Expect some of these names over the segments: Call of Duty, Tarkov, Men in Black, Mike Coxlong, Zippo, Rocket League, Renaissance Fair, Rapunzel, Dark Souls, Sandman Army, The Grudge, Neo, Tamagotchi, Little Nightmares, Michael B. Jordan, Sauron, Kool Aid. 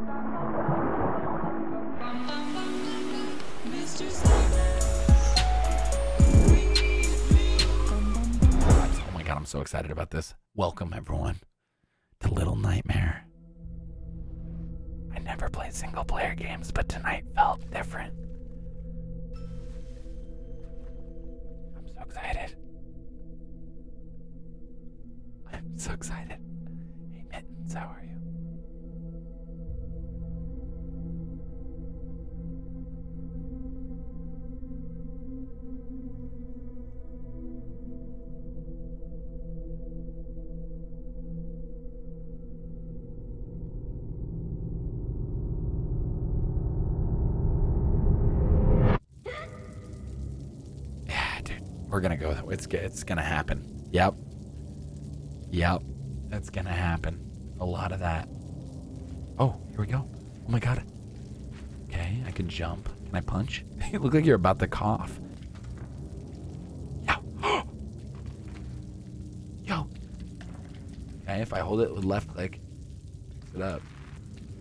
Oh my god, I'm so excited about this. Welcome everyone to Little Nightmare. I never played single player games, but tonight felt different. I'm so excited. I'm so excited. Hey Mittens, how are you? We're gonna go that way. It's gonna happen. Yep. Yep. That's gonna happen. A lot of that. Oh, here we go. Oh my god. Okay, I can jump. Can I punch? You look like you're about to cough. Yeah. Yo. Okay, if I hold it with left click, picks it up.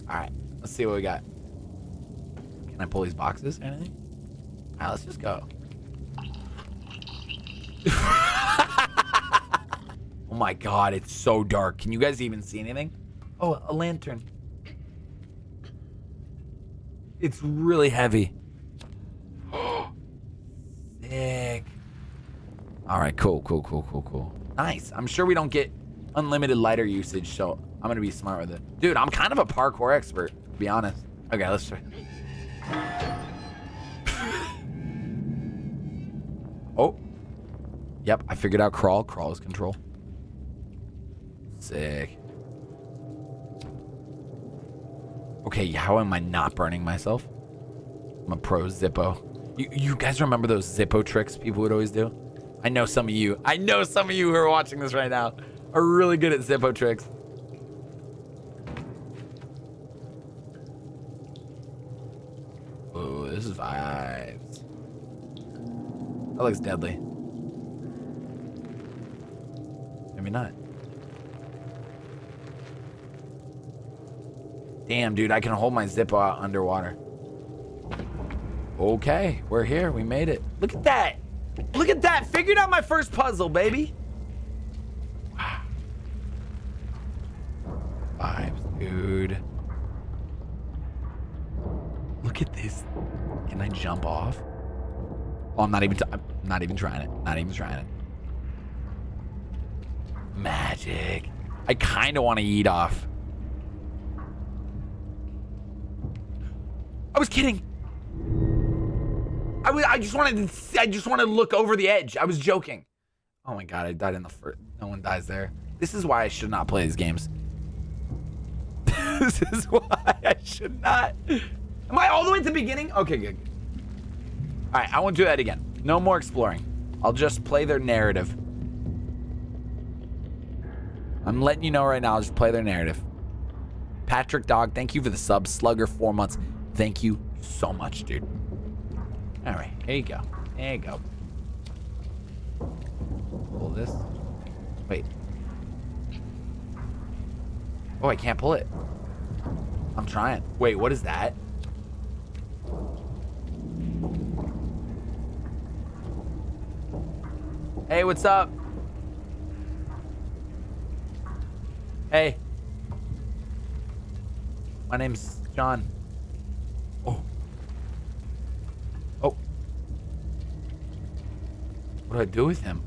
Alright, let's see what we got. Can I pull these boxes or anything? Alright, let's just go. Oh my god, it's so dark. Can you guys even see anything? Oh, a lantern. It's really heavy. Sick. Alright, cool. Nice. I'm sure we don't get unlimited lighter usage, so I'm gonna be smart with it. Dude, I'm kind of a parkour expert, to be honest. Okay, let's try. Oh. Yep, I figured out crawl. Crawl is control. Sick. Okay, how am I not burning myself? I'm a pro Zippo. You guys remember those Zippo tricks people would always do? I know some of you who are watching this right now are really good at Zippo tricks. Oh, this is vibes. That looks deadly. Maybe not. Damn, dude, I can hold my Zippo out underwater. Okay, we're here. We made it. Look at that. Look at that. Figured out my first puzzle, baby. Wow. Vibes, dude. Look at this. Can I jump off? Oh, I'm not even trying it. Not even trying it. Magic. I kind of want to eat off. I was kidding. I just wanted to look over the edge. I was joking. Oh my god, I died in the first. No one dies there. This is why I should not play these games. This is why I should not. Am I all the way at the beginning? Okay, good. All right, I won't do that again. No more exploring. I'll just play their narrative. I'm letting you know right now, I'll just play their narrative. Patrick Dog, thank you for the sub. Slugger, 4 months. Thank you so much, dude. All right, here you go. There you go. Pull this. Wait. Oh, I can't pull it. I'm trying. Wait, what is that? Hey, what's up? Hey, my name's John. Oh. Oh. What do I do with him?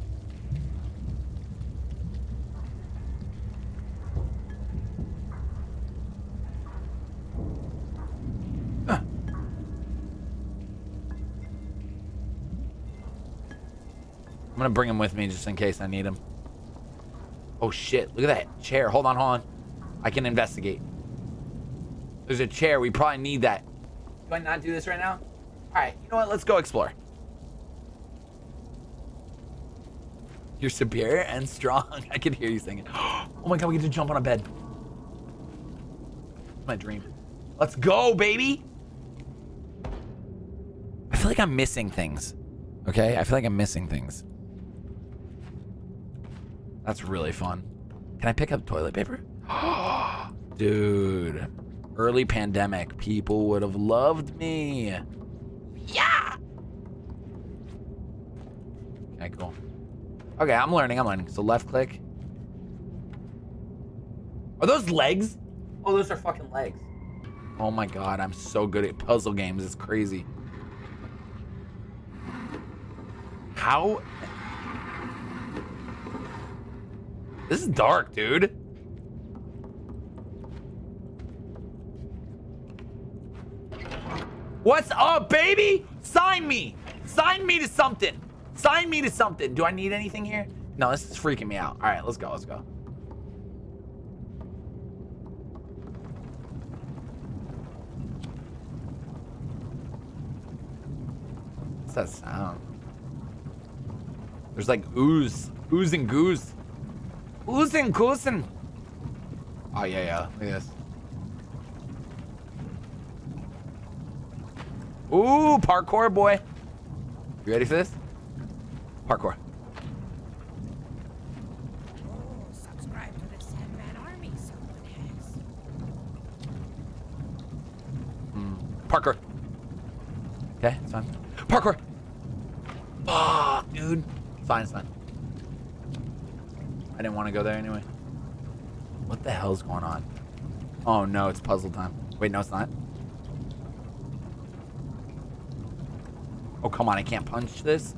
Huh. I'm gonna bring him with me just in case I need him. Oh shit, look at that chair. Hold on. I can investigate. There's a chair, we probably need that. Do I not do this right now? All right, you know what, let's go explore. You're superior and strong. I can hear you singing. Oh my God, we get to jump on a bed. That's my dream. Let's go, baby. I feel like I'm missing things, okay? That's really fun. Can I pick up toilet paper? Dude. Early pandemic. People would have loved me. Yeah! Okay, cool. Okay, I'm learning. I'm learning. So left click. Are those legs? Oh, those are fucking legs. Oh my god, I'm so good at puzzle games. It's crazy. How? This is dark, dude. What's up, baby? Sign me. Sign me to something. Sign me to something. Do I need anything here? No, this is freaking me out. All right, let's go. Let's go. What's that sound? There's like ooze. Ooze and goose. Ooze and goose and... Oh, yeah, yeah. Look at this. Ooh, parkour, boy. You ready for this? Parkour. Oh, subscribe to the Sandman Army, someone has. Parkour. Okay, it's fine. Parkour. Fuck, oh, dude. It's fine, it's fine. I didn't want to go there anyway. What the hell's going on? Oh no, it's puzzle time. Wait, no, it's not. Oh, come on, I can't punch this.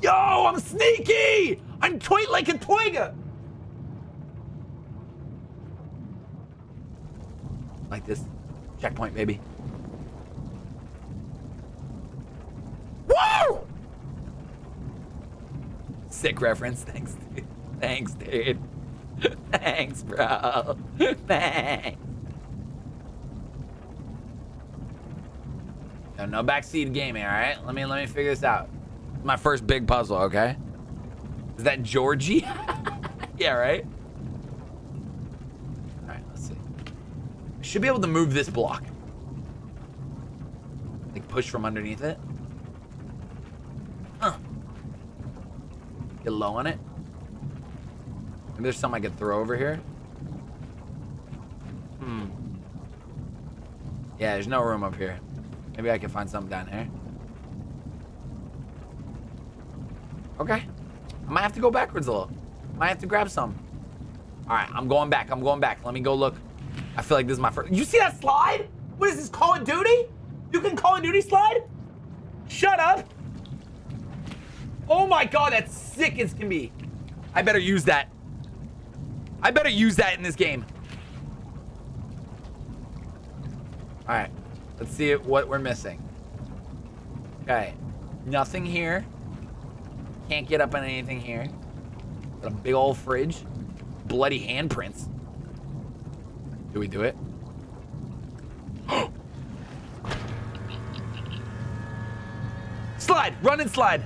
Yo, I'm sneaky! I'm tweet like a twigger! Like this. Checkpoint, baby. Woo! Sick reference. Thanks, dude. Thanks, dude. Thanks, bro. Thanks. No backseat gaming, all right? Let me figure this out. My first big puzzle, okay? Is that Georgie? Yeah, right? All right, let's see. Should be able to move this block. Like push from underneath it. Get low on it. Maybe there's something I could throw over here. Yeah, there's no room up here. Maybe I can find something down here. Okay. I might have to go backwards a little. Might have to grab some. All right, I'm going back. I'm going back. Let me go look. I feel like this is my first. You see that slide? What is this, Call of Duty? You can Call of Duty slide? Shut up. Oh my god, that's sick as can be. I better use that. I better use that in this game. All right. Let's see what we're missing. Okay. Nothing here. Can't get up on anything here. Got a big old fridge. Bloody handprints. Do we do it? Slide! Run and slide!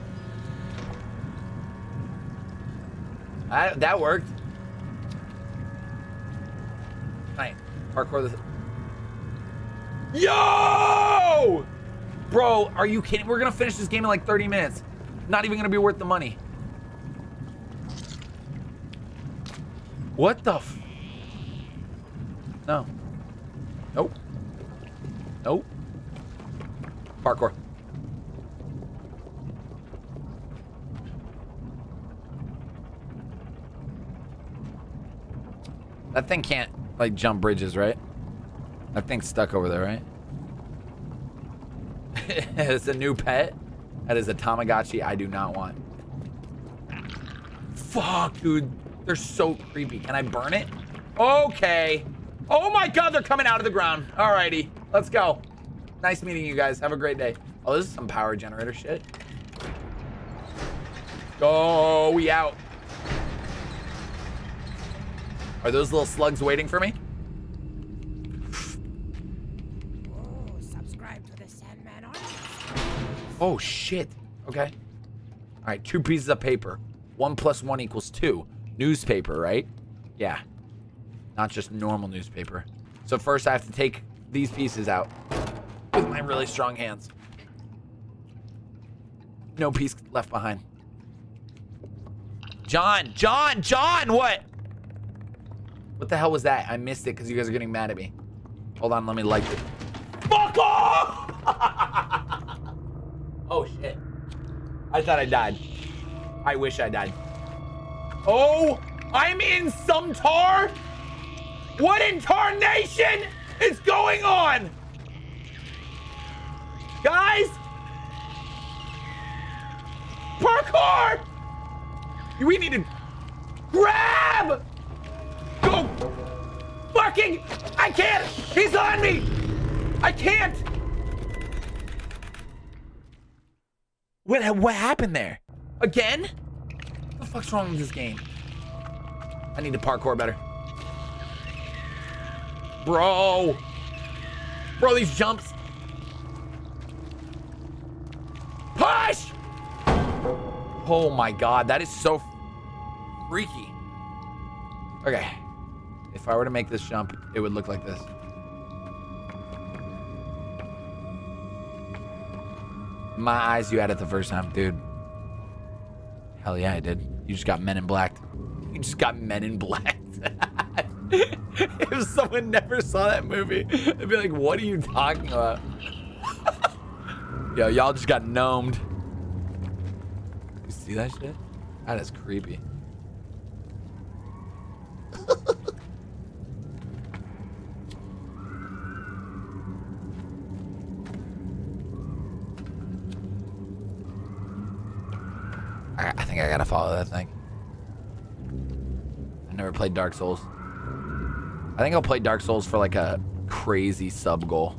That worked. Alright. Parkour this. Yo! Bro, are you kidding? We're gonna finish this game in like 30 minutes. Not even gonna be worth the money. What the f... No. Nope. Nope. Parkour. That thing can't, like, jump bridges, right? That thing's stuck over there, right? It's a new pet. That is a Tamagotchi I do not want. Fuck, dude. They're so creepy. Can I burn it? Okay. Oh my god, they're coming out of the ground. Alrighty. Let's go. Nice meeting you guys. Have a great day. Oh, this is some power generator shit. Oh, we out. Are those little slugs waiting for me? Oh, shit. Okay. All right, 2 pieces of paper. 1 plus 1 equals 2. Newspaper, right? Yeah. Not just normal newspaper. So first I have to take these pieces out with my really strong hands. No piece left behind. John, what? What the hell was that? I missed it because you guys are getting mad at me. Hold on, let me light it. Fuck off! Oh shit. I thought I died. I wish I died. Oh, I'm in some tar? What in tarnation is going on? Guys? Parkour! We need to grab! Go! Fucking! I can't! He's on me! I can't! What happened there? Again? What the fuck's wrong with this game? I need to parkour better. Bro! Bro, these jumps. Push! Oh my god, that is so freaky. Okay. If I were to make this jump, it would look like this. My eyes, you had it the first time, dude. Hell yeah, I did. You just got Men in Black. You just got Men in Black. If someone never saw that movie, they'd be like, what are you talking about? Yo, y'all just got gnomed. You see that shit? That is creepy. I think I gotta follow that thing. I never played Dark Souls. I think I'll play Dark Souls for like a crazy sub goal.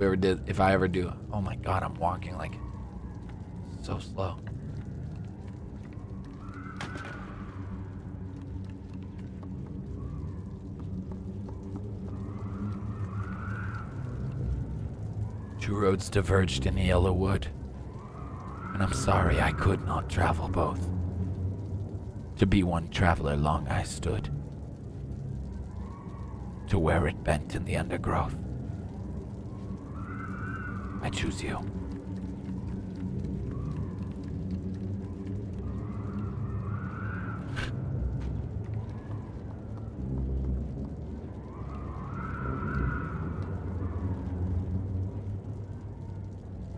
If I ever do. Oh my god, I'm walking like so slow. Two roads diverged in the yellow wood, and I'm sorry I could not travel both. To be one traveler long I stood, to where it bent in the undergrowth. I choose you.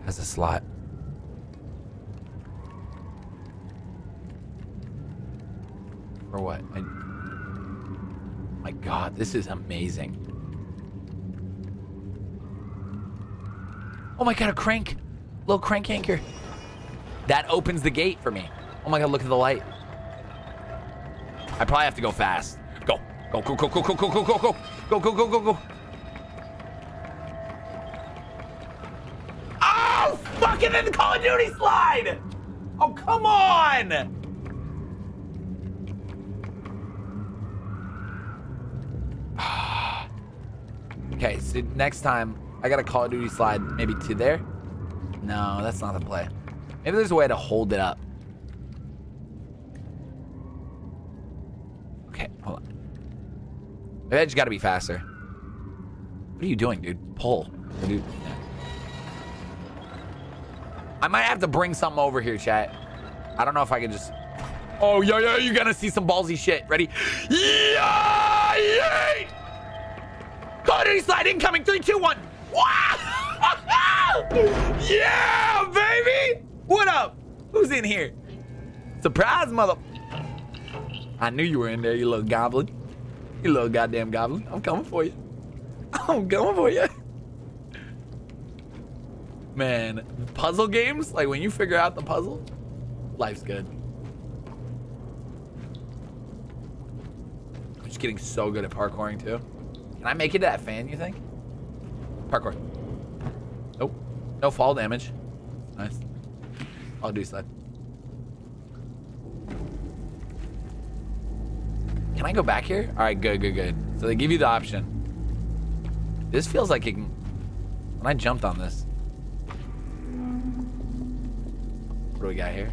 Has a slot. Or what? My god, this is amazing. Oh my god, a crank! Little crank anchor. That opens the gate for me. Oh my god, look at the light. I probably have to go fast. Go. Go, go, go, go, go, go, go, go, go. Go, go, go, go, go. Oh! Fucking in the Call of Duty slide! Oh, come on! Okay, so next time, I got a Call of Duty slide maybe to there. No, that's not the play. Maybe there's a way to hold it up. Okay, hold on. Maybe I just gotta be faster. What are you doing, dude? Pull. Dude. I might have to bring something over here, chat. I don't know if I can just... Oh, yo, yo, you're gonna see some ballsy shit. Ready? Yeah! Yay! Call of Duty slide incoming, 3, 2, 1. Wow! Yeah, baby! What up? Who's in here? Surprise, mother. I knew you were in there, you little goblin. You little goddamn goblin. I'm coming for you. I'm coming for you. Man, puzzle games, like when you figure out the puzzle, life's good. I'm just getting so good at parkouring too. Can I make it to that fan, you think? Parkour. Nope. No fall damage. Nice. I'll do slide. Can I go back here? All right, good, good, good. So they give you the option. This feels like it can... When I jumped on this. What do we got here?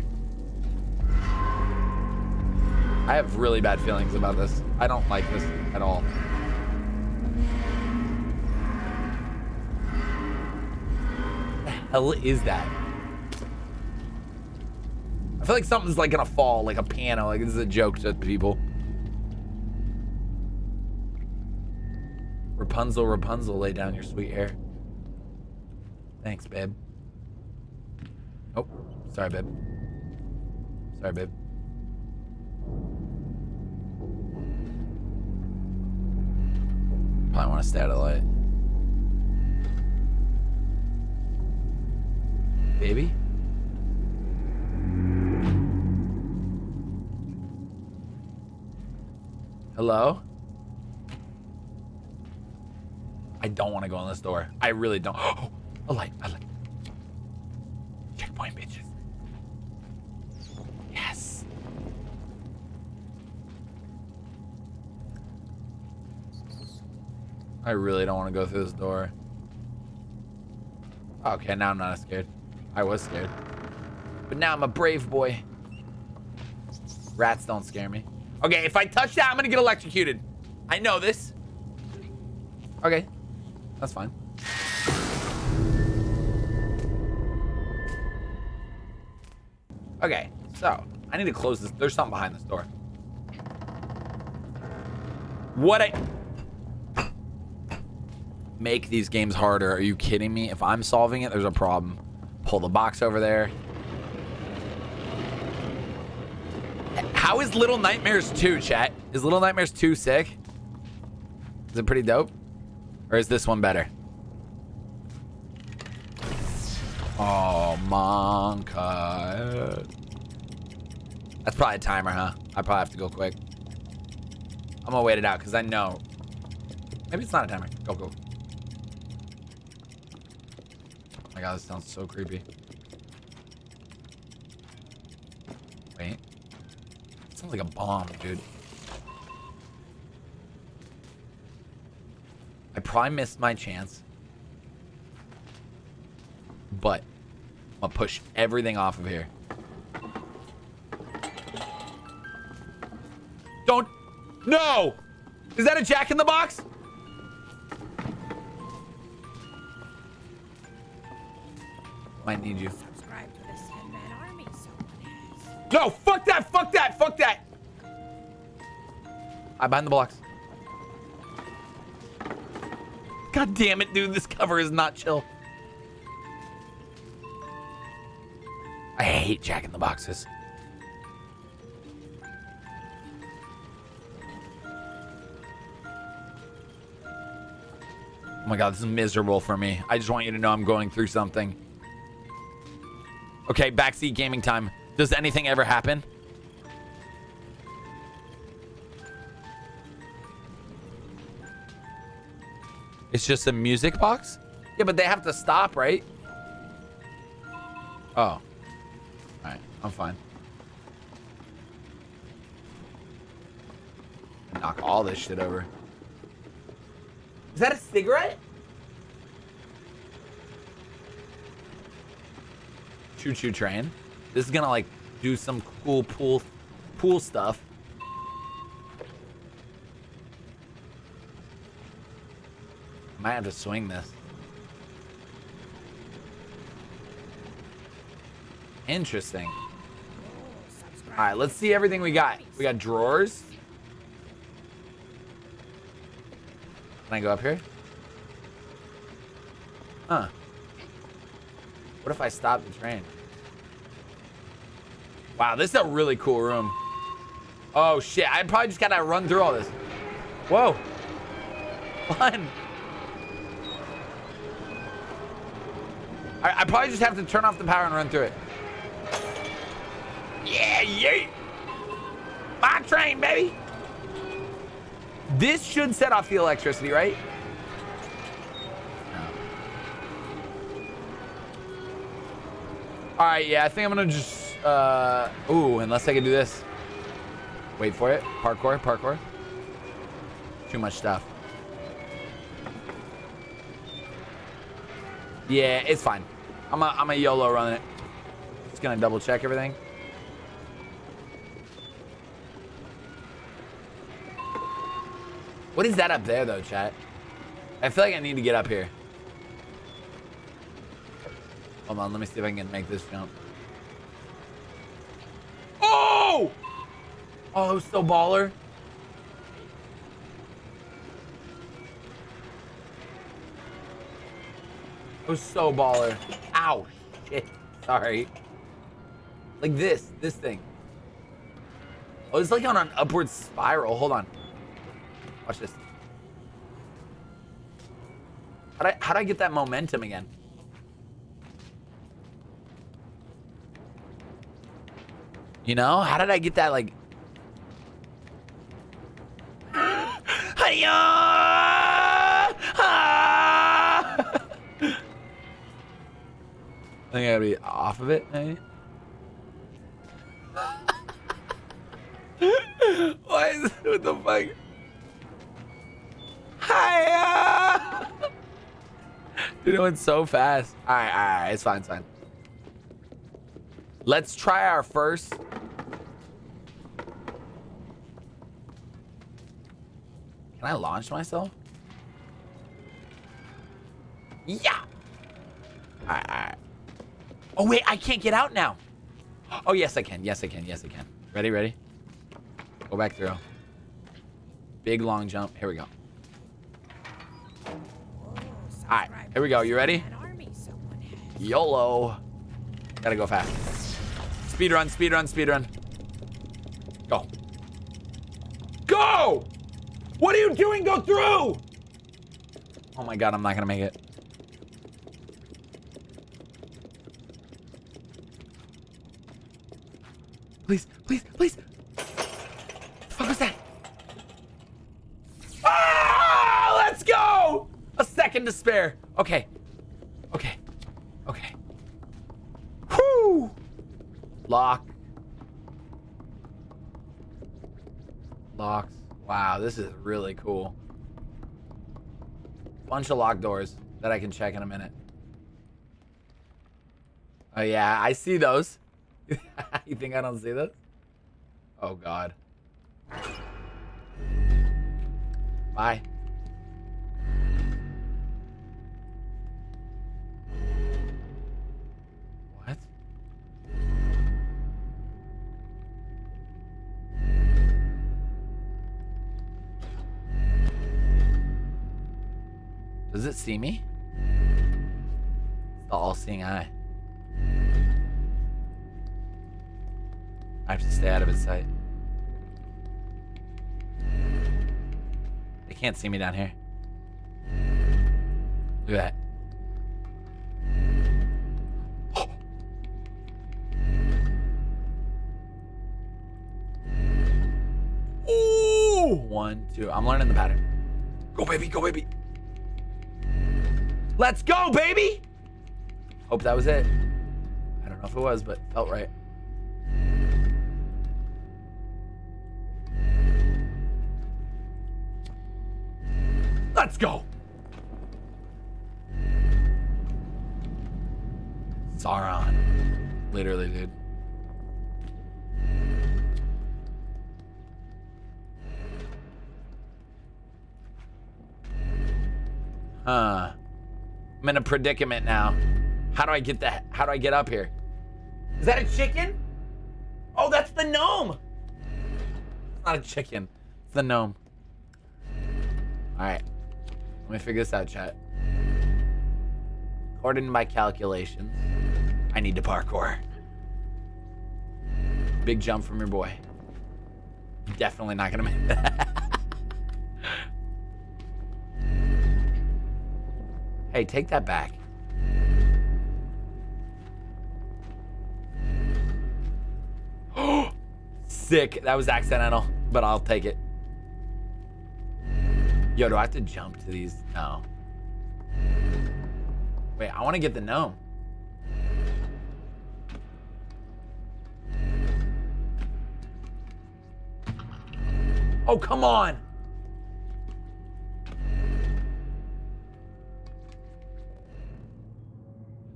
I have really bad feelings about this. I don't like this at all. Hell is that? I feel like something's like gonna fall, like a piano. Like this is a joke to people. Rapunzel, Rapunzel, lay down your sweet hair. Thanks, babe. Oh, sorry, babe. Sorry, babe. Probably want to stay out of the light. Baby? Hello? I don't want to go in this door. I really don't. Oh, a light, a light. Checkpoint, bitches. Yes. I really don't want to go through this door. Okay, now I'm not as scared. I was scared. But now I'm a brave boy. Rats don't scare me. Okay, if I touch that, I'm gonna get electrocuted. I know this. Okay, that's fine. Okay, so I need to close this. There's something behind this door. What I... Make these games harder. Are you kidding me? If I'm solving it, there's a problem. Pull the box over there. How is Little Nightmares 2, chat? Is Little Nightmares 2 sick? Is it pretty dope? Or is this one better? Oh, Monka. That's probably a timer, huh? I probably have to go quick. I'm gonna wait it out because I know. Maybe it's not a timer. Go, go. Oh my god, this sounds so creepy. Wait. It sounds like a bomb, dude. I probably missed my chance. But I'm gonna push everything off of here. Don't. No! Is that a jack in the box? Might need you. Subscribe to the Sandman Army, someone has. No, fuck that, fuck that, fuck that. I'm behind the blocks. God damn it, dude. This cover is not chill. I hate Jack in the Boxes. Oh my god, this is miserable for me. I just want you to know I'm going through something. Okay, backseat gaming time. Does anything ever happen? It's just a music box? Yeah, but they have to stop, right? Oh. All right. I'm fine. Knock all this shit over. Is that a cigarette? Choo-choo train. This is gonna, like, do some cool pool stuff. I have to swing this. Interesting. All right, let's see everything we got. We got drawers. Can I go up here? Huh. What if I stop the train? Wow, this is a really cool room. Oh, shit. I probably just gotta run through all this. Whoa. Fun. I probably just have to turn off the power and run through it. Yeah, yeah. My train, baby. This should set off the electricity, right? All right, yeah, I think I'm gonna just, ooh, unless I can do this. Wait for it, parkour, parkour. Too much stuff. Yeah, it's fine. I'm a YOLO run it. Just gonna double check everything. What is that up there though, chat? I feel like I need to get up here. Hold on, let me see if I can make this jump. Oh! Oh, it was so baller. It was so baller. Ow, shit. Sorry. Like this thing. Oh, it's like on an upward spiral. Hold on. Watch this. How'd I get that momentum again? You know? How did I get that, like... I think I gotta be off of it, maybe? Why is it? What the fuck? Hi! Dude, it went so fast. Alright, it's fine. Let's try our first. Can I launch myself? Yeah! Alright. Oh, wait, I can't get out now. Oh, yes, I can. Ready? Go back through. Big long jump. Here we go. All right, here we go. You ready? YOLO. Gotta go fast. Speed run. Go. Go! What are you doing? Go through! Oh, my God, I'm not gonna make it. Please. What the fuck was that? Ah! Let's go! A second to spare. Okay. Whoo! Locks. Wow, this is really cool. Bunch of locked doors that I can check in a minute. Oh, yeah, I see those. You think I don't see this? Oh, God. Bye. What? Does it see me? It's the all-seeing eye. I have to stay out of his sight. They can't see me down here. Look at that. Oh. Ooh! 1, 2. I'm learning the pattern. Go, baby. Let's go, baby! Hope that was it. I don't know if it was, but felt right. Let's go. Sauron. Literally, dude. Huh. I'm in a predicament now. How do I get up here? Is that a chicken? Oh, that's the gnome. It's not a chicken. It's the gnome. All right. Let me figure this out, chat. According to my calculations, I need to parkour. Big jump from your boy. Definitely not gonna make that. Hey, take that back. Oh, sick. That was accidental, but I'll take it. Yo, do I have to jump to these? No. Wait, I want to get the gnome. Oh, come on.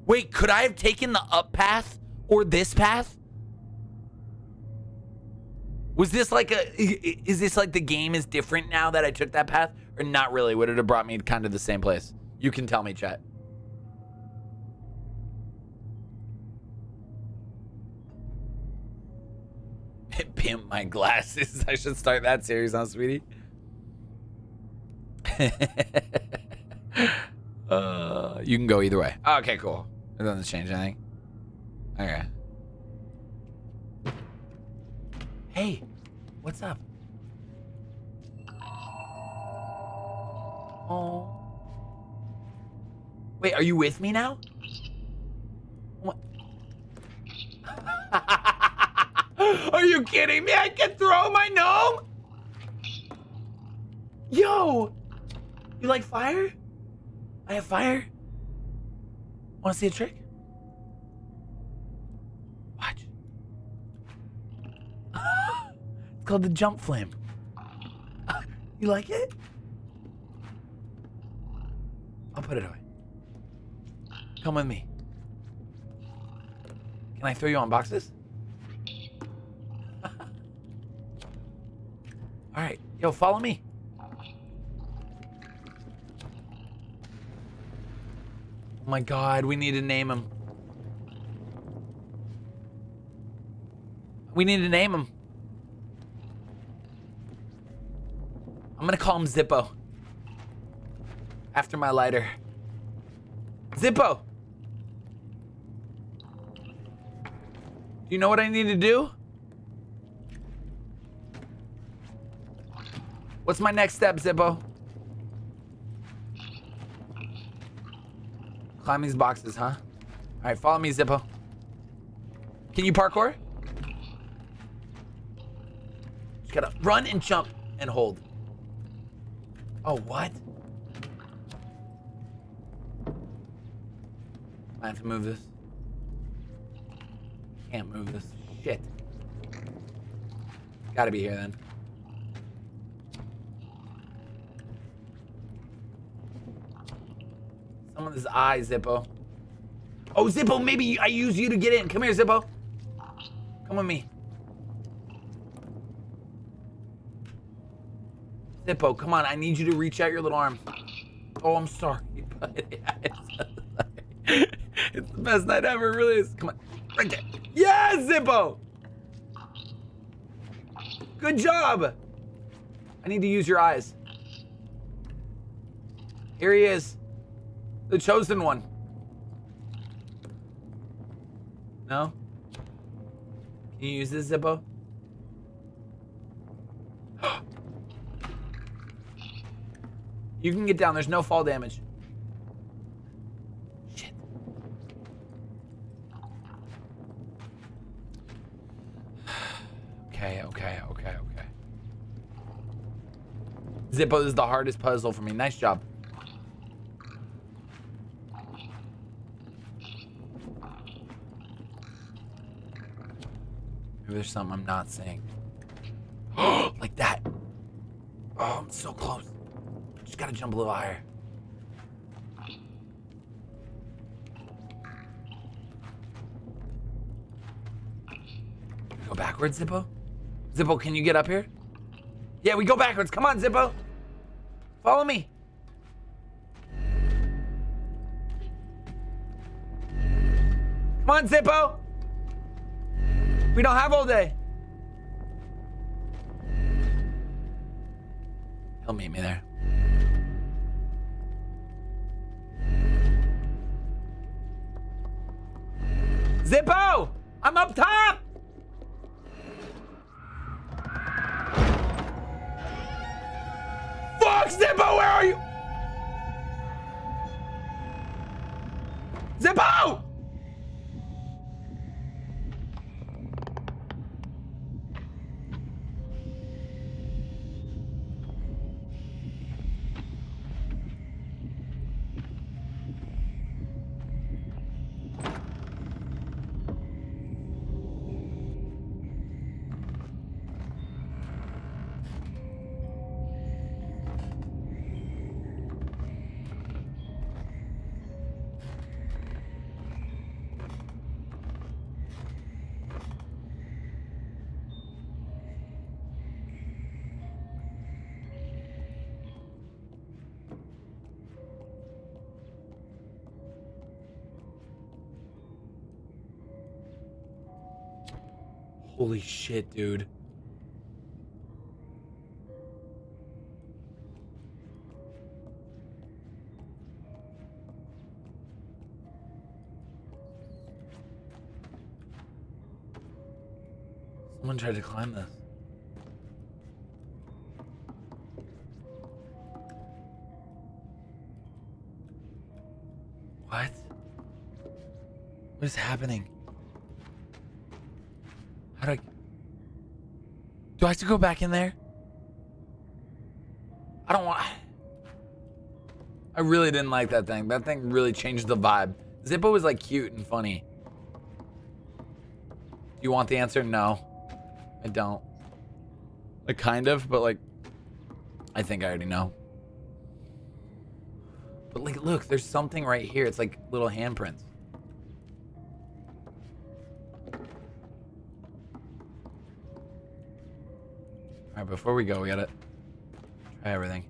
Wait, could I have taken the up path or this path? Was this like a... Is this like the game is different now that I took that path? Or not really? Would it have brought me kind of the same place? You can tell me, chat. Pimp my glasses. I should start that series, huh, sweetie? You can go either way. Okay, cool. It doesn't change anything. Okay. Hey, what's up? Oh. Wait, are you with me now? What? Are you kidding me? I can throw my gnome? Yo! You like fire? I have fire? Wanna see a trick? Watch. It's called the jump flame. You like it? I'll put it away. Come with me. Can I throw you on boxes? Alright, yo, follow me. Oh my god, we need to name him. We need to name him. I'm gonna call him Zippo. After my lighter. Zippo! Do you know what I need to do? What's my next step, Zippo? Climb these boxes, huh? Alright, follow me, Zippo. Can you parkour? Just gotta run and jump and hold. Oh, what? I have to move this. Can't move this. Shit. Gotta be here then. Someone's eye, Zippo. Oh, Zippo, maybe I use you to get in. Come here, Zippo. Come with me. Zippo, come on. I need you to reach out your little arm. Oh, I'm sorry. It's the best night ever, it really is. Come on. Right there. Yeah, Zippo! Good job! I need to use your eyes. Here he is. The chosen one. No? Can you use this, Zippo? You can get down. There's no fall damage. Shit. Okay. Zippo, this is the hardest puzzle for me. Nice job. There's something I'm not saying. Like that. Oh, I'm so close. Just gotta jump a little higher. Go backwards, Zippo? Zippo, can you get up here? Yeah, we go backwards. Come on, Zippo. Follow me. Come on, Zippo. We don't have all day. He'll meet me there. Zippo! I'm up top! Fuck, Zippo, where are you? Zippo! Holy shit, dude. Someone tried to climb this. What? What is happening? How do I... Do I have to go back in there? I don't want... I really didn't like that thing. That thing really changed the vibe. Zippo was like cute and funny. Do you want the answer? No. I don't. Like kind of, but like... I think I already know. But like, look, there's something right here. It's like little handprints. Alright, before we go, we gotta try everything.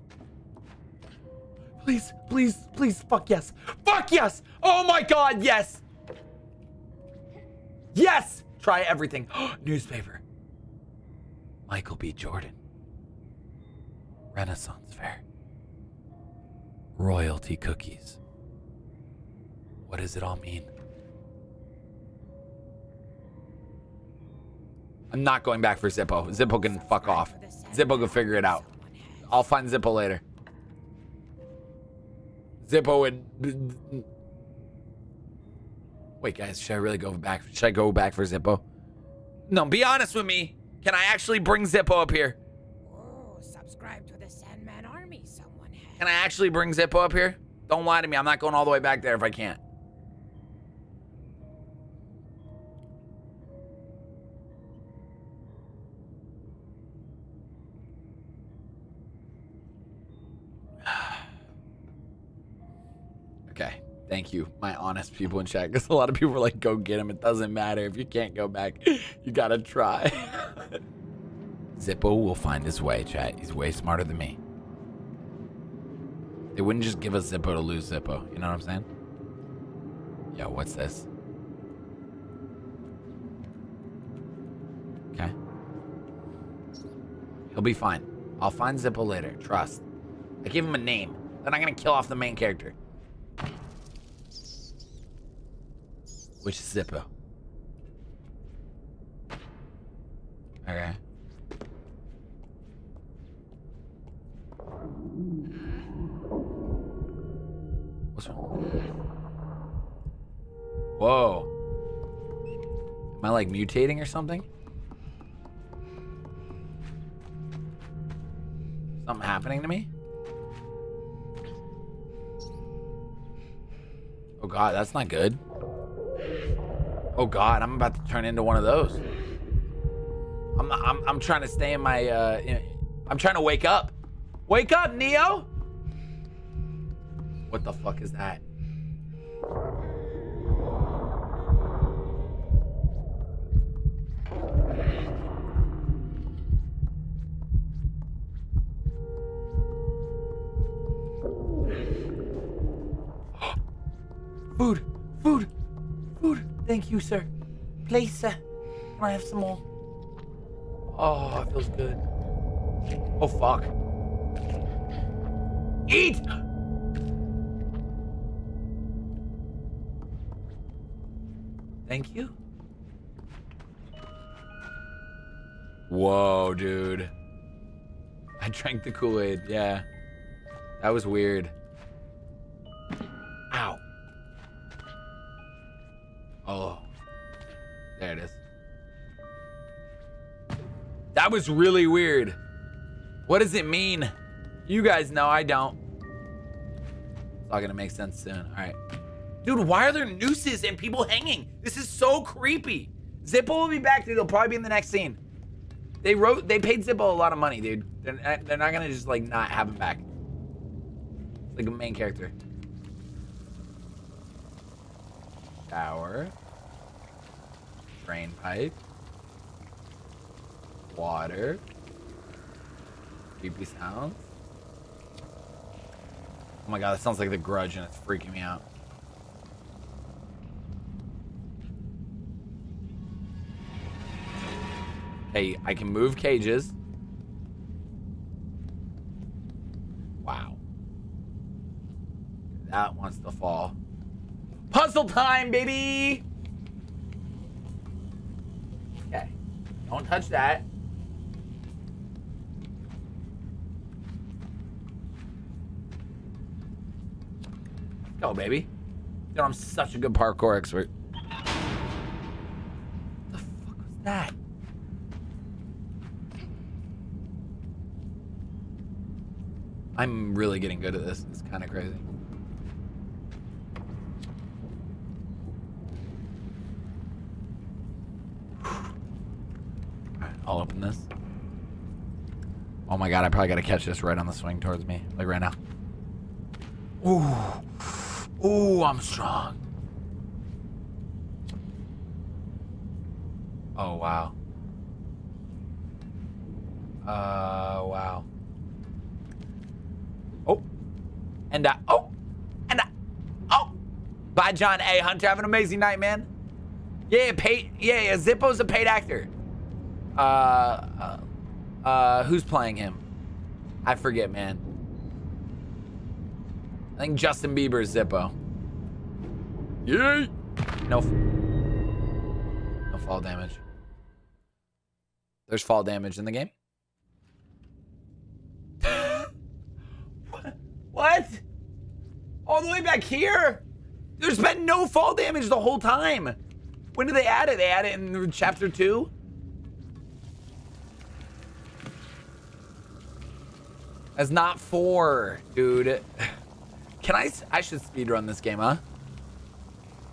Please, please, please, fuck yes. Fuck yes! Oh my god, yes! Yes! Try everything. Newspaper. Michael B. Jordan. Renaissance Fair. Royalty cookies. What does it all mean? I'm not going back for Zippo. Zippo can fuck off. Zippo can figure it out. I'll find Zippo later. Zippo would... Wait, guys, should I really go back? Should I go back for Zippo? No, be honest with me. Can I actually bring Zippo up here? Oh, subscribe to the Sandman Army, someone has. Can I actually bring Zippo up here? Don't lie to me. I'm not going all the way back there if I can't. Okay. Thank you, my honest people in chat, because a lot of people were like, go get him. It doesn't matter. If you can't go back, you gotta try. Zippo will find his way, chat. He's way smarter than me. They wouldn't just give us Zippo to lose Zippo. You know what I'm saying? Yo, what's this? Okay. He'll be fine. I'll find Zippo later. Trust. I gave him a name. They're not gonna kill off the main character. Which is Zippo. Okay. What's wrong? Whoa. Am I like mutating or something? Something happening to me? Oh god, that's not good. Oh god, I'm about to turn into one of those. I'm trying to stay in my I'm trying to wake up. Wake up, Neo! What the fuck is that? Food! Food! Food! Thank you, sir. Please, sir. Can I have some more? Oh, it feels good. Oh, fuck. Eat! Thank you. Whoa, dude. I drank the Kool Aid, yeah. That was weird. Ow. Oh, there it is. That was really weird. What does it mean? You guys know I don't. It's all gonna make sense soon. All right. Dude, why are there nooses and people hanging? This is so creepy. Zippo will be back. They'll probably be in the next scene. They paid Zippo a lot of money, dude. They're not gonna just like not have him back. It's like a main character. Tower. Drain pipe. Water. Creepy sounds. Oh my god, that sounds like The Grudge and it's freaking me out. Hey, I can move cages. Wow. That wants to fall. Puzzle time, baby! Okay. Don't touch that. Go, baby. You know, I'm such a good parkour expert. What the fuck was that? I'm really getting good at this. It's kind of crazy. Alright, I'll open this. Oh my god, I probably gotta catch this right on the swing towards me. Like right now. Ooh. Ooh, I'm strong. Oh, wow. Wow. Oh. And oh. And oh. Bye, John A. Hunter. Have an amazing night, man. Yeah, paid. Yeah, Zippo's a paid actor. Who's playing him? I forget, man. I think Justin Bieber's Zippo. Yay! No fall damage. There's fall damage in the game? What? All the way back here? There's been no fall damage the whole time. When did they add it? They add it in chapter 2? That's not 4, dude. Can I should speedrun this game, huh?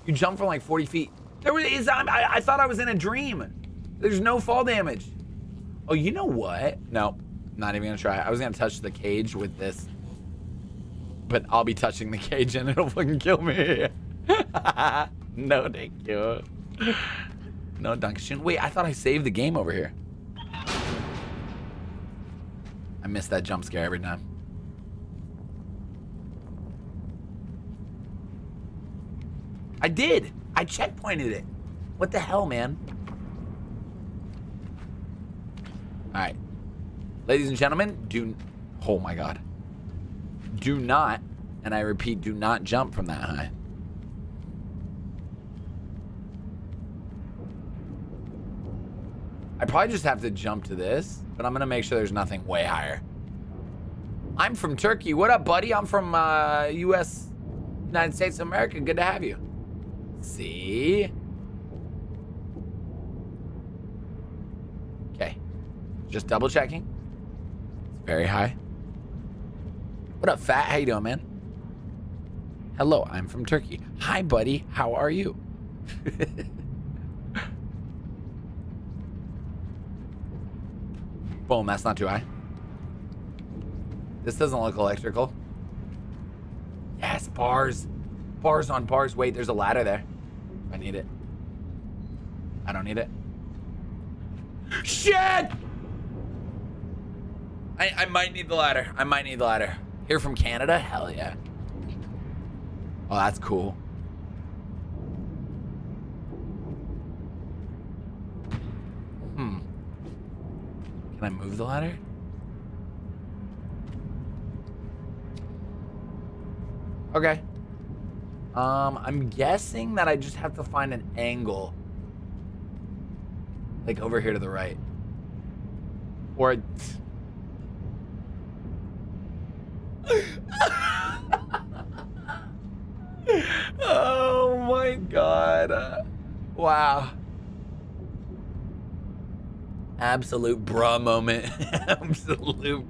You jump from like 40 feet. I thought I was in a dream. There's no fall damage. Oh, you know what? No, not even gonna try. I was gonna touch the cage with this. But I'll be touching the cage and it'll fucking kill me. No, thank you. No, Duncan. Wait, I thought I saved the game over here. I miss that jump scare every time. I did. I checkpointed it. What the hell, man? All right. Ladies and gentlemen, oh my God. Do not, and I repeat, do not jump from that high. I probably just have to jump to this, but I'm going to make sure there's nothing way higher. I'm from Turkey. What up, buddy? I'm from U.S., United States of America. Good to have you. See? Okay. Just double checking. It's very high. What up, Fat? How you doing, man? Hello, I'm from Turkey. Hi, buddy. How are you? Boom, that's not too high. This doesn't look electrical. Yes, bars. Bars on bars. Wait, there's a ladder there. I need it. I don't need it. Shit! I might need the ladder. I might need the ladder. Here from Canada? Hell yeah. Oh, that's cool. Hmm. Can I move the ladder? Okay. I'm guessing that I just have to find an angle. Like over here to the right. Or... Oh my God. Wow. Absolute bruh moment. Absolute.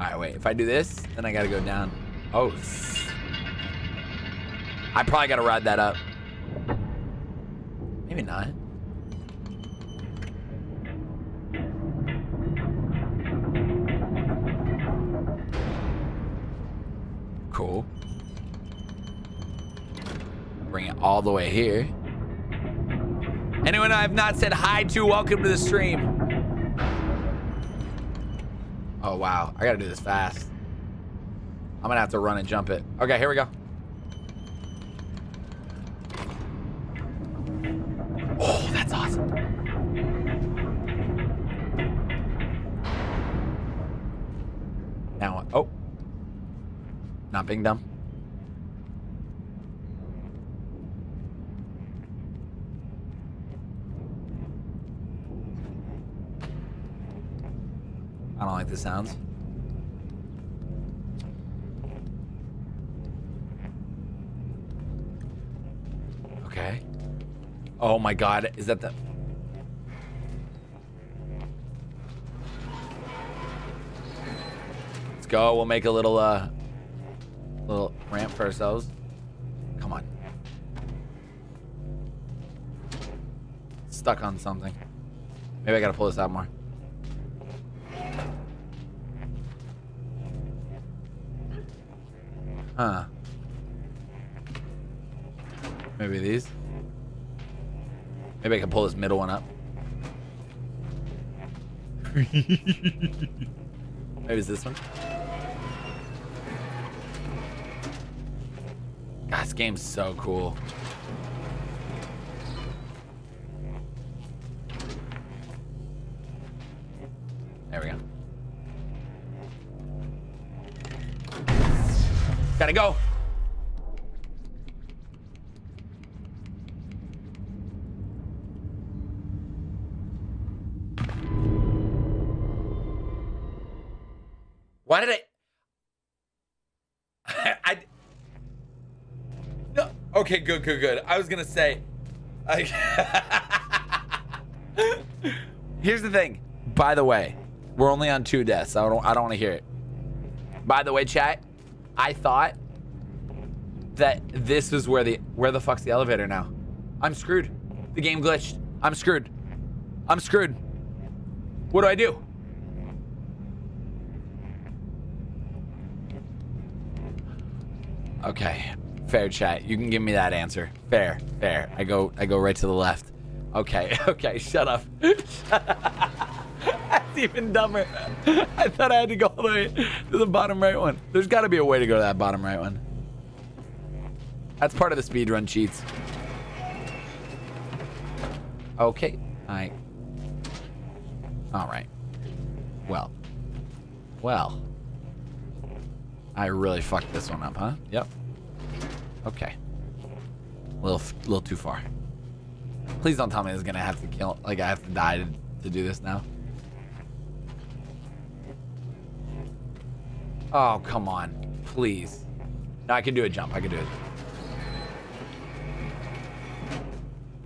Alright, wait. If I do this, then I gotta go down. Oh, I probably gotta ride that up. Maybe not. Cool. Bring it all the way here. Anyone I have not said hi to, welcome to the stream. Oh, wow. I gotta do this fast. I'm gonna have to run and jump it. Okay, here we go. Oh, that's awesome. Now, oh. Not being dumb. don't like the sounds. Okay. Oh my god, is that the... Let's go, we'll make a little, little ramp for ourselves. Come on. Stuck on something. Maybe I gotta pull this out more. Huh. Maybe these. Maybe I can pull this middle one up. Maybe it's this one. God, this game's so cool. There we go. Gotta go. Why did I no, okay, good. I was gonna say, here's the thing. By the way, we're only on 2 deaths. I don't want to hear it. By the way, chat, I thought that this was where the fuck's the elevator now? I'm screwed. The game glitched. I'm screwed. I'm screwed. What do I do? Okay, fair chat. You can give me that answer. Fair, fair. I go right to the left. Okay, okay. Shut up. That's even dumber. I thought I had to go all the way to the bottom right one. There's got to be a way to go to that bottom right one. That's part of the speedrun cheats. Okay, all right. Well. I really fucked this one up, huh? Yep. Okay. A little too far. Please don't tell me this is gonna have to kill. Like I have to die to do this now. Oh come on, please. No, I can do a jump. I can do it.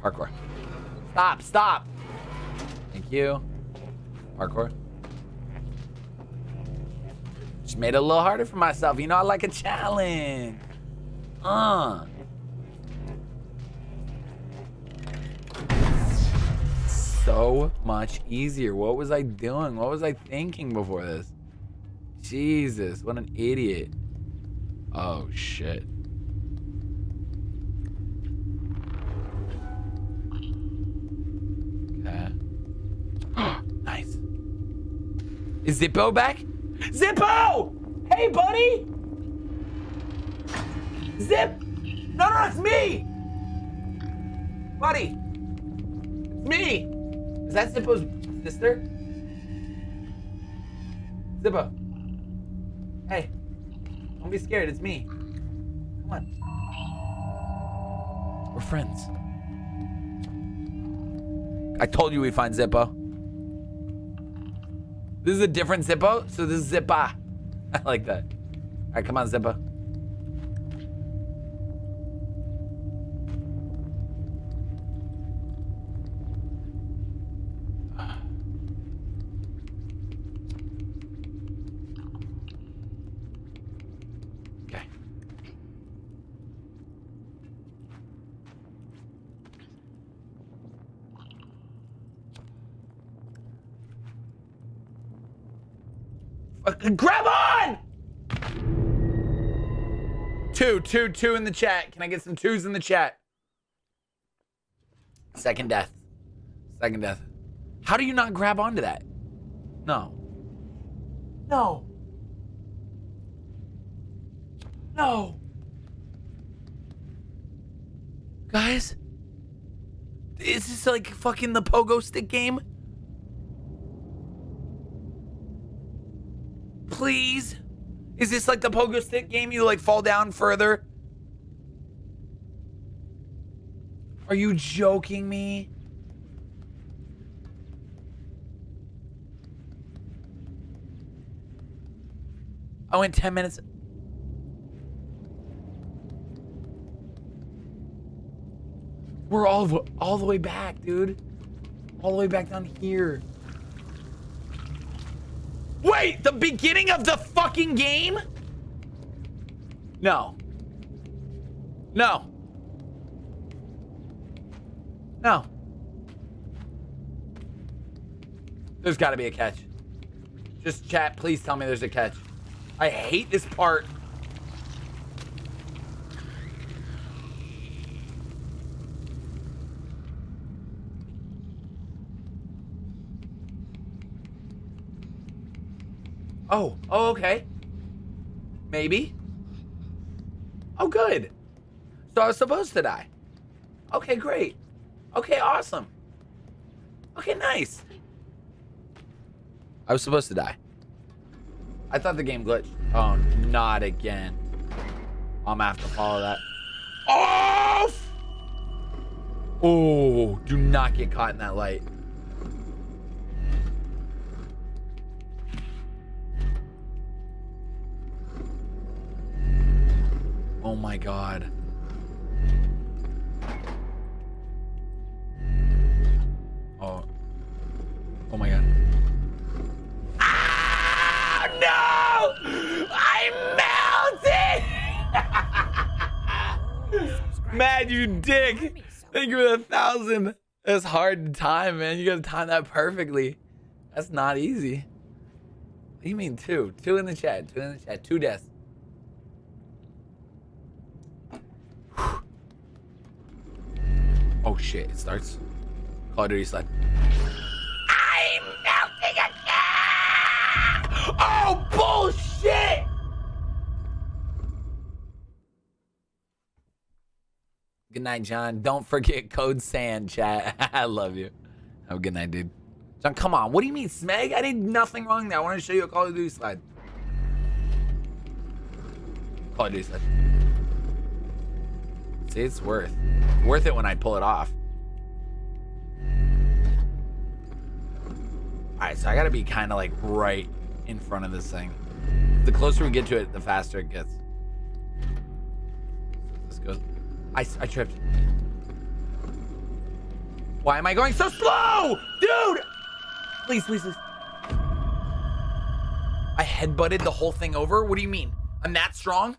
Parkour. Stop! Stop! Thank you. Parkour. Just made it a little harder for myself. You know, I like a challenge. So much easier. What was I doing? What was I thinking before this? Jesus, what an idiot. Oh, shit. Okay. Nice. Is Zippo back? Zippo! Hey, buddy! Zip! No, it's me! Buddy! It's me! Is that Zippo's sister? Zippo. Hey. Don't be scared, it's me. Come on. We're friends. I told you we'd find Zippo. This is a different Zippo, so this is Zippa. I like that. All right, come on, Zippa. Okay. Grab on! Two in the chat. Can I get some 2s in the chat? Second death. How do you not grab onto that? No. Guys? Is this like fucking the pogo stick game? Please? Is this like the pogo stick game? You like fall down further? Are you joking me? Oh, in 10 minutes. We're all the way back, dude. All the way back down here. Wait, the beginning of the fucking game? No. No. No. There's gotta be a catch. Just chat, please tell me there's a catch. I hate this part. Oh, oh, okay. Maybe. Oh, good. So I was supposed to die. Okay, great. Okay, awesome. Okay, nice. I was supposed to die. I thought the game glitched. Oh, not again. I'm gonna have to follow that. Oh! Oh, do not get caught in that light. Oh my God. Oh. Oh my God. Ah, no! I melted! Matt, you dick. Thank you for 1,000. That's hard to time, man. You gotta time that perfectly. That's not easy. What do you mean two? Two in the chat, two in the chat, two deaths. Oh shit, it starts. Call of Duty slide. I'm melting again! Oh, bullshit! Good night, John. Don't forget code SAND, chat. I love you. Have a good night, dude. John, come on. What do you mean, Smeg? I did nothing wrong there. I wanted to show you a Call of Duty slide. Call of Duty slide. See, it's worth it when I pull it off. All right, so I gotta be kind of like right in front of this thing. The closer we get to it, the faster it gets. This goes. I tripped. Why am I going so slow, dude? Please, please, please. I headbutted the whole thing over. What do you mean? I'm that strong?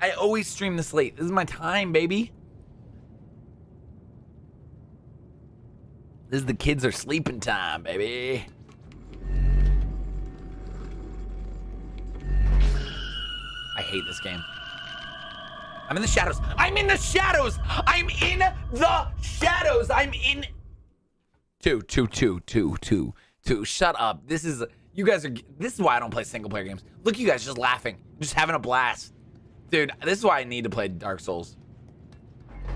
I always stream this late. This is my time, baby. This is the kids are sleeping time, baby. I hate this game. I'm in the shadows. I'm in the shadows. I'm in the shadows. I'm in. Two. Shut up. This is, you guys are, this is why I don't play single player games. Look, you guys just laughing, just having a blast. Dude, this is why I need to play Dark Souls. Okay,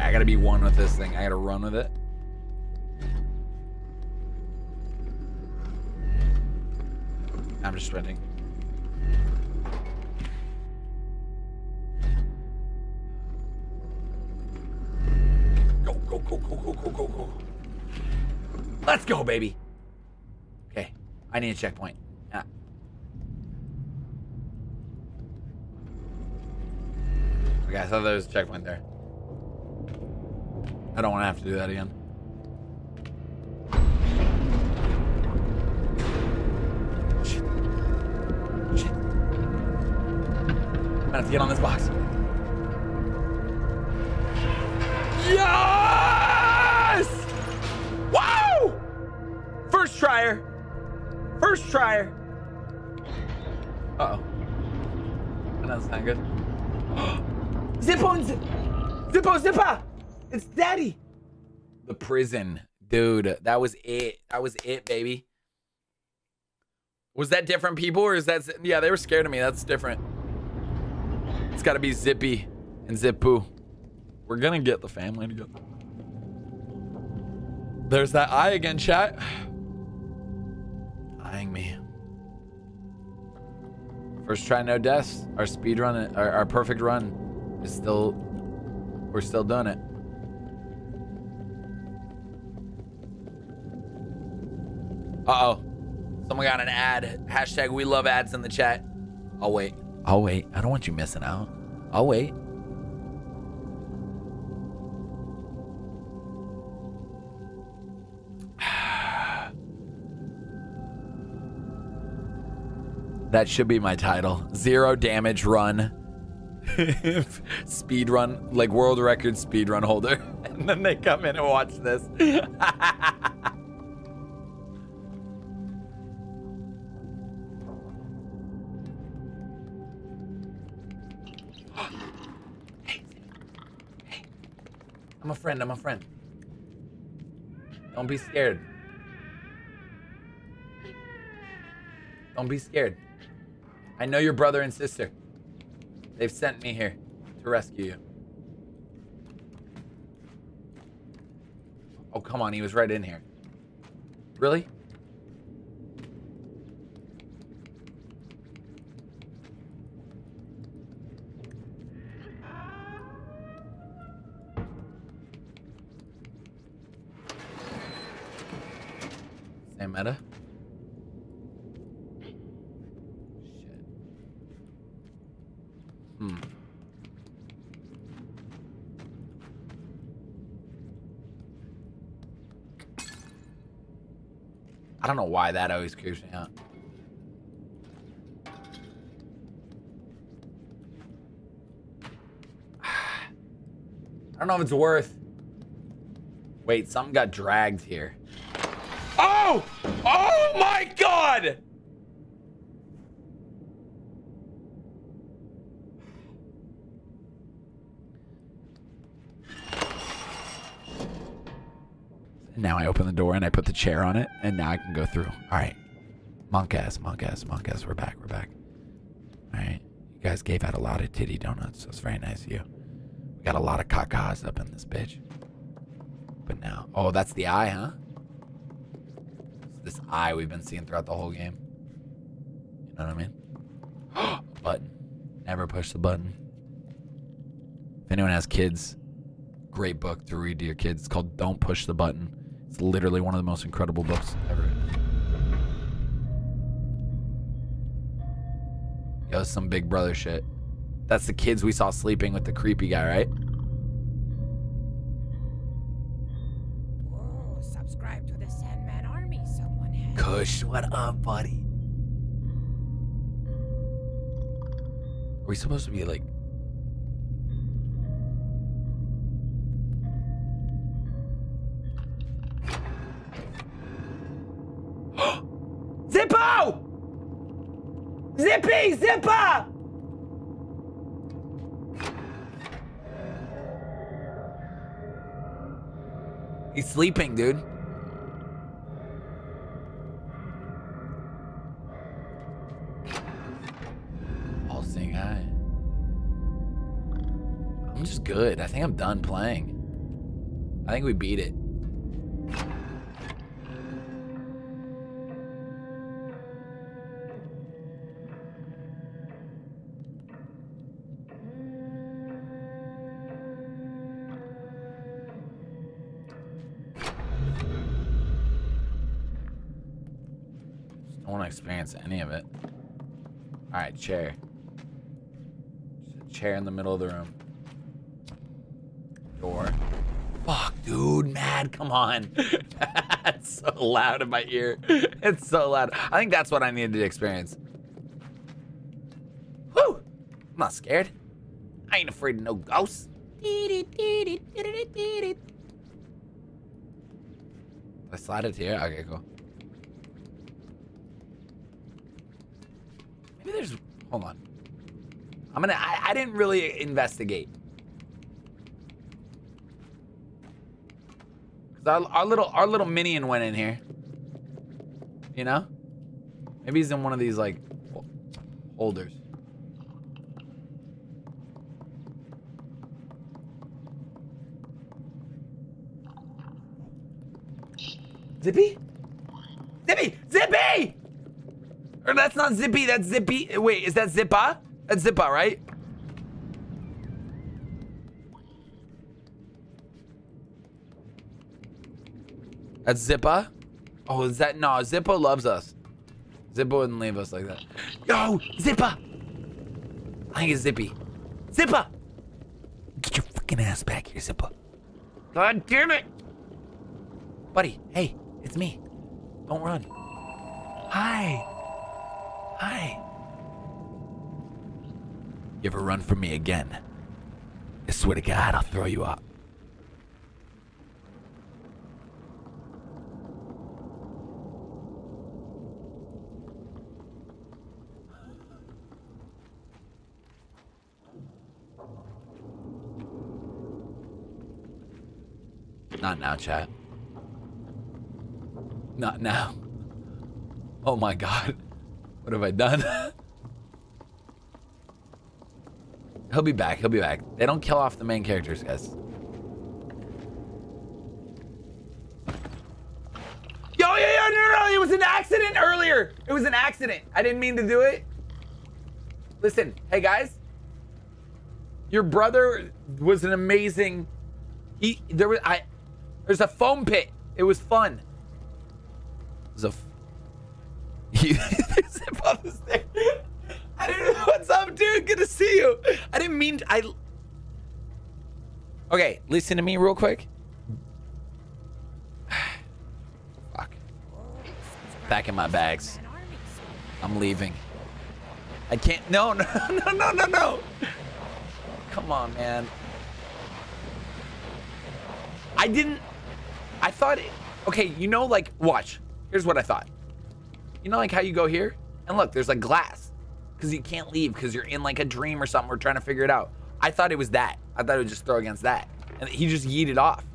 I gotta be one with this thing. I gotta run with it. I'm just sprinting. Go. Let's go, baby. Okay, I need a checkpoint. Ah. Okay, I thought there was a checkpoint there. I don't want to have to do that again. Shit. Shit. I'm gonna have to get on this box. Yes! Wow! First tryer. First tryer. Uh-oh. That's not good. Zippo and Zippo, Zippa! It's daddy! The prison. Dude, that was it. That was it, baby. Was that different people or is that... Yeah, they were scared of me. That's different. It's gotta be Zippy and Zippo. We're gonna get the family together. There's that eye again, chat. Hang me. First try, no deaths. Our speed run, our perfect run is still, we're still doing it. Uh-oh. Someone got an ad. Hashtag we love ads in the chat. I'll wait. I'll wait. I don't want you missing out. I'll wait. That should be my title. Zero damage run. Speed run, like world record speed run holder. And then they come in and watch this. Hey. Hey. I'm a friend, I'm a friend. Don't be scared. Don't be scared. I know your brother and sister. They've sent me here to rescue you. Oh, come on. He was right in here. Really? Same meta? I don't know why that always creeps me out. I don't know if it's worth. Wait, something got dragged here. Oh! Oh my God! Now I open the door and I put the chair on it, and now I can go through. All right. Monk ass. We're back. We're back. All right. You guys gave out a lot of titty donuts. So it's very nice of you. We got a lot of cacas up in this bitch. But now. Oh, that's the eye, huh? It's this eye we've been seeing throughout the whole game. You know what I mean? A button. Never push the button. If anyone has kids, great book to read to your kids. It's called Don't Push the Button. It's literally one of the most incredible books ever. Yo, some Big Brother shit. That's the kids we saw sleeping with the creepy guy, right? Whoa, subscribe to the Sandman Army, someone has. Kush, what up, buddy? Are we supposed to be like... Zippo! Zippy! Zippa! He's sleeping, dude. All seeing eye. I'm just good. I think I'm done playing. I think we beat it. Experience any of it. All right, chair. Just a chair in the middle of the room. Door. Fuck, dude, Mad, come on. That's so loud in my ear. It's so loud. I think that's what I needed to experience. Whew, I'm not scared. I ain't afraid of no ghosts. Did I slide it here? Okay, cool. Maybe there's, hold on. I didn't really investigate. Cause our little minion went in here. You know? Maybe he's in one of these like holders. Zippy? Zippy! Zippy! Or that's not Zippy, that's Zippy. Wait, is that Zippa? That's Zippa, right? That's Zippa? Oh, is that? No, Zippo loves us. Zippo wouldn't leave us like that. Yo, Zippa! I think it's Zippy. Zippa! Get your fucking ass back here, Zippa. God damn it! Buddy, hey, it's me. Don't run. Hi. Hi. You ever run from me again? I swear to God, I'll throw you up. Not now, chat. Not now. Oh my God. What have I done? He'll be back. He'll be back. They don't kill off the main characters, guys. Yo, yo, yo, no, no. It was an accident earlier. It was an accident. I didn't mean to do it. Listen, hey, guys. Your brother was an amazing... There's a foam pit. It was fun. There's a... Zip on the stairs. I didn't know. What's up, dude? Good to see you. I didn't mean to... Okay, listen to me real quick. Fuck. Packing my bags. I'm leaving. I can't... No, no, no, no, no, no. Come on, man. I didn't... I thought, okay, you know, like, watch. Here's what I thought. You know, like, how you go here? And look, there's, like, glass. Because you can't leave because you're in, like, a dream or something. We're trying to figure it out. I thought it was that. I thought it would just throw against that. And he just yeeted off.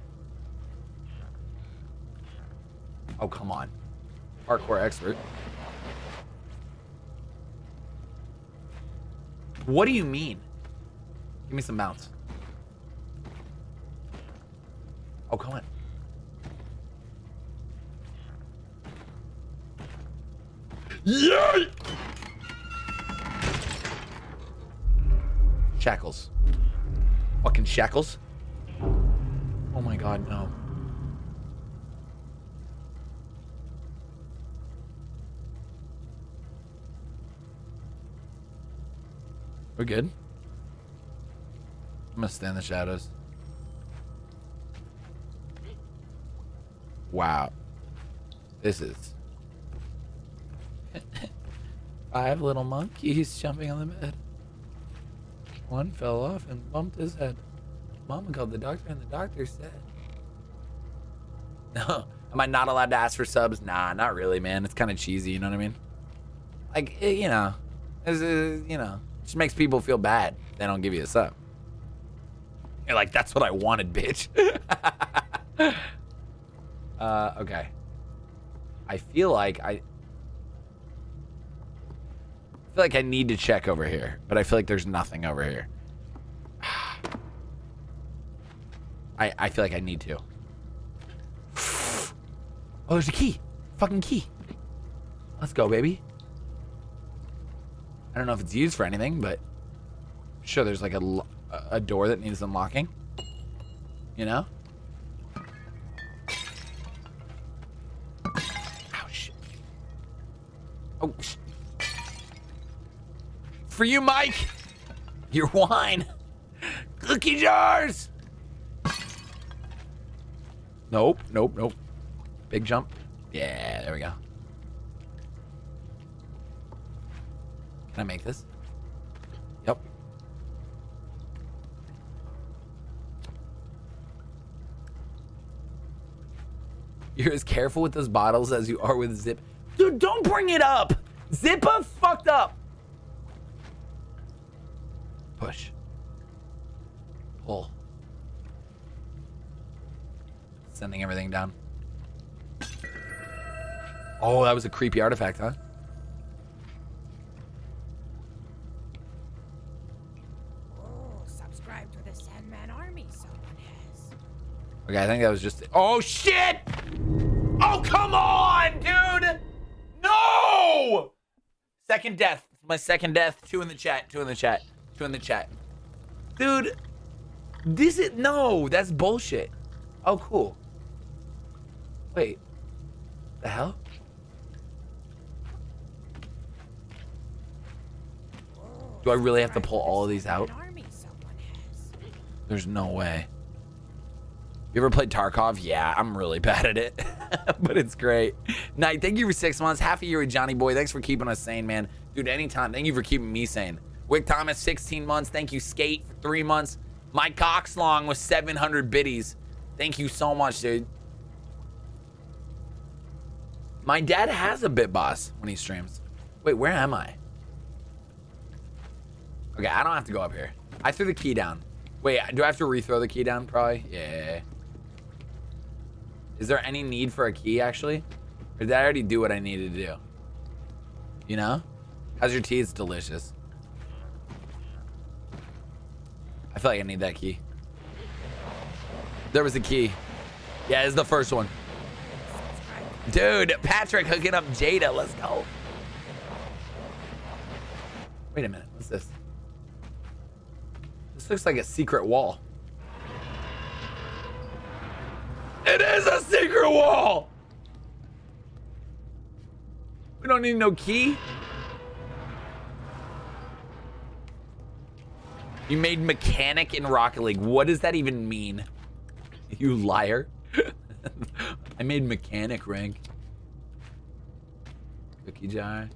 Oh, come on. Parkour expert. What do you mean? Give me some bounce. Oh, come on. Yay! Shackles. Fucking shackles. Oh my God, no. We're good. I'm gonna stand in the shadows. Wow. This is... Five little monkeys jumping on the bed. One fell off and bumped his head. Mama called the doctor and the doctor said... No. Am I not allowed to ask for subs? Nah, not really, man. It's kind of cheesy, you know what I mean? Like, you know. You know. It just makes people feel bad. They don't give you a sub. You're like, that's what I wanted, bitch. Okay. I feel like I need to check over here, but I feel like there's nothing over here. I feel like I need to. Oh, there's a key. Fucking key. Let's go, baby. I don't know if it's used for anything, but I'm sure there's like a door that needs unlocking. You know? Oh, for you, Mike. Your wine. Cookie jars. Nope, nope, nope. Big jump. Yeah, there we go. Can I make this? Yep. You're as careful with those bottles as you are with Zip. Dude, don't bring it up! Zippa fucked up! Push. Pull. Sending everything down. Oh, that was a creepy artifact, huh? Oh, subscribe to the Sandman Army, someone has. Okay, I think that was just... Oh, shit! Oh, come on, dude! No! Second death. My second death. Two in the chat. Two in the chat. Two in the chat. Dude, this is... No, that's bullshit. Oh, cool. Wait. The hell? Do I really have to pull all of these out? There's no way. You ever played Tarkov? Yeah, I'm really bad at it. But it's great. Knight, thank you for 6 months. Half a year with Johnny Boy. Thanks for keeping us sane, man. Dude, anytime. Thank you for keeping me sane. Wick Thomas, 16 months. Thank you, Skate, for 3 months. Mike Coxlong with 700 biddies. Thank you so much, dude. My dad has a bit boss when he streams. Wait, where am I? Okay, I don't have to go up here. I threw the key down. Wait, do I have to rethrow the key down? Probably. Yeah. Is there any need for a key, actually? Or did I already do what I needed to do? You know? How's your tea? It's delicious. I feel like I need that key. There was a key. Yeah, it's the first one. Dude, Patrick hooking up Jada. Let's go. Wait a minute. What's this? This looks like a secret wall. It is a secret wall! We don't need no key. You made mechanic in Rocket League. What does that even mean? You liar. I made mechanic rank. Cookie jar.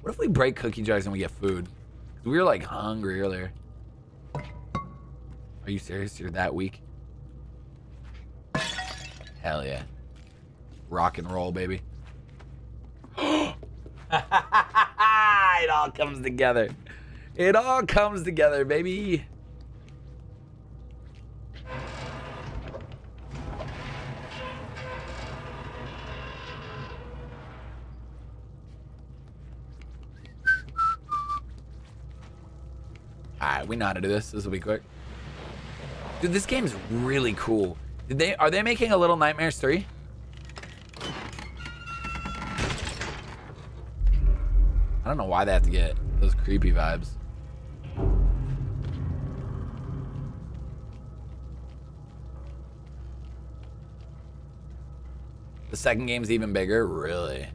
What if we break cookie jars and we get food? We were like hungry earlier. Are you serious? You're that weak? Hell yeah. Rock and roll, baby. It all comes together. It all comes together, baby. Alright, we know how to do this. This will be quick. Dude, this game's really cool. Are they making a Little Nightmares 3? I don't know why they have to get those creepy vibes. The second game's even bigger? Really?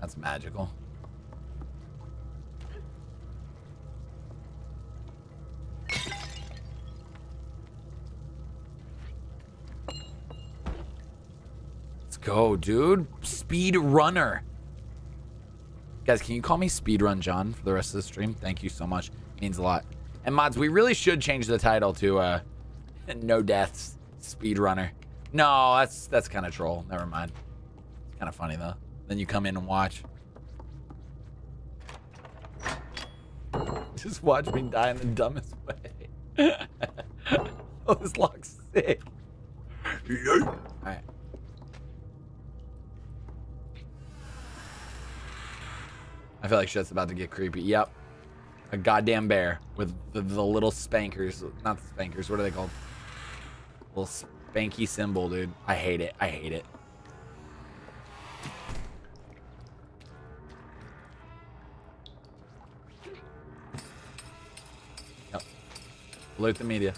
That's magical. Go, dude. Speed runner. Guys, can you call me Speedrun John for the rest of the stream? Thank you so much. It means a lot. And mods, we really should change the title to No Deaths Speedrunner. No, that's kind of troll. Never mind. It's kind of funny though. Then you come in and watch. Just watch me die in the dumbest way. Oh, this lock's sick. Alright. I feel like shit's about to get creepy. Yep. A goddamn bear with the little spankers. Not the spankers. What are they called? Little spanky symbol, dude. I hate it. I hate it. Yep. Loot the media.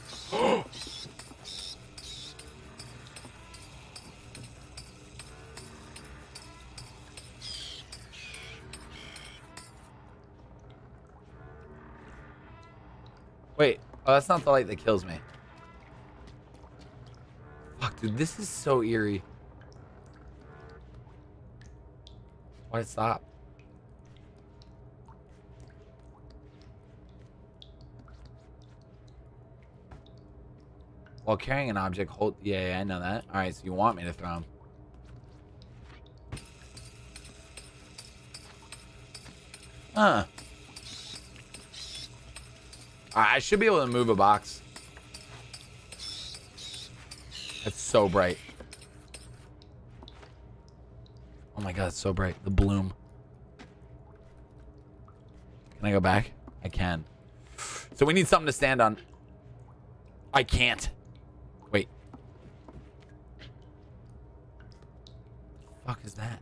Wait, oh, that's not the light that kills me. Fuck, dude, this is so eerie. Why'd it stop? While carrying an object, hold... Yeah, I know that. All right, so you want me to throw him. Huh. I should be able to move a box. That's so bright. Oh my god, it's so bright. The bloom. Can I go back? I can. So we need something to stand on. I can't. Wait. What the fuck is that?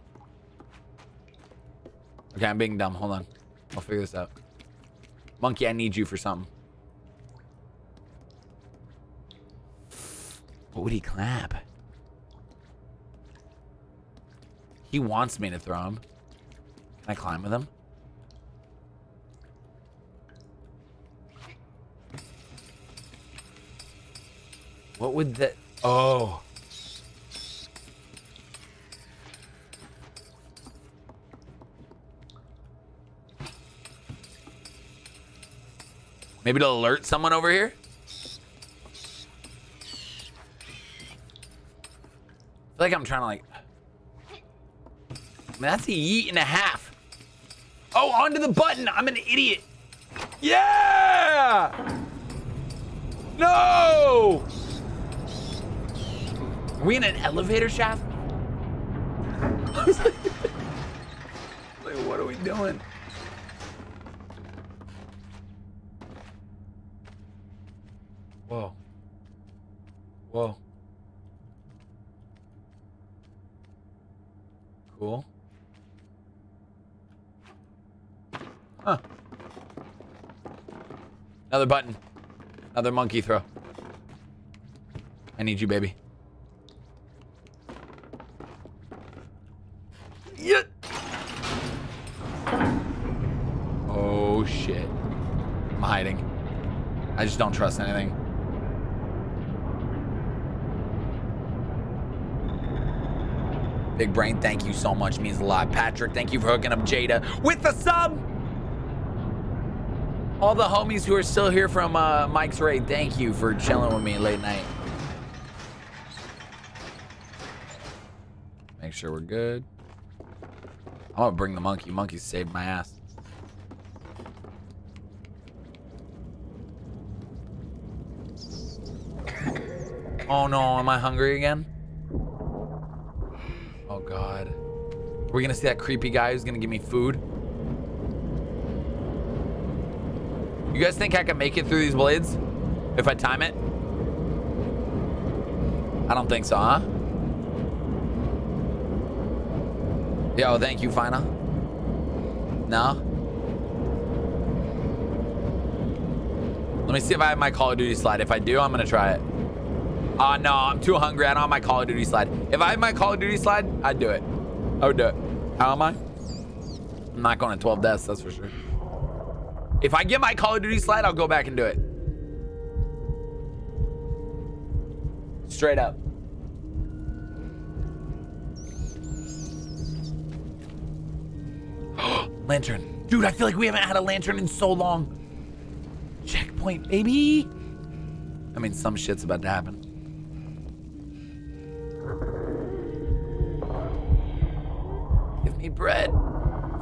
Okay, I'm being dumb. Hold on. I'll figure this out. Monkey, I need you for something. What would he clap? He wants me to throw him. Can I climb with him? What would that... Oh. Maybe to alert someone over here? I feel like I'm trying to like... I mean, that's a yeet and a half. Oh, onto the button. I'm an idiot. Yeah! No! Are we in an elevator shaft? I was like, what are we doing? Whoa. Whoa. Cool. Huh. Another button. Another monkey throw. I need you, baby. Yeah. Oh, shit. I'm hiding. I just don't trust anything. Big Brain, thank you so much. Means a lot. Patrick, thank you for hooking up Jada with the sub. All the homies who are still here from Mike's Raid, thank you for chilling with me late night. Make sure we're good. I'm gonna bring the monkey. Monkey saved my ass. Oh no, am I hungry again? Oh God. Are we gonna see that creepy guy who's gonna give me food? You guys think I can make it through these blades? If I time it? I don't think so, huh? Yo, thank you, Fina. No? Let me see if I have my Call of Duty slide. If I do, I'm gonna try it. Oh, no, I'm too hungry. I don't have my Call of Duty slide. If I had my Call of Duty slide, I'd do it. I would do it. How am I? I'm not going to 12 deaths, that's for sure. If I get my Call of Duty slide, I'll go back and do it. Straight up. Lantern. Dude, I feel like we haven't had a lantern in so long. Checkpoint, baby. I mean, some shit's about to happen. Give me bread,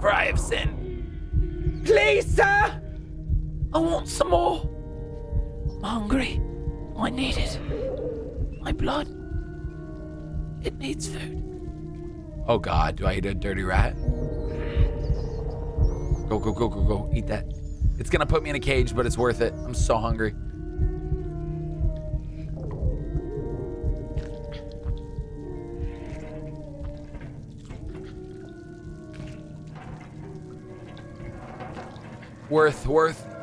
for I have sinned. Please, sir! I want some more. I'm hungry. I need it. My blood. It needs food. Oh God, do I eat a dirty rat? Go, go, go, go, go. Eat that. It's gonna put me in a cage, but it's worth it. I'm so hungry. Worth, worth.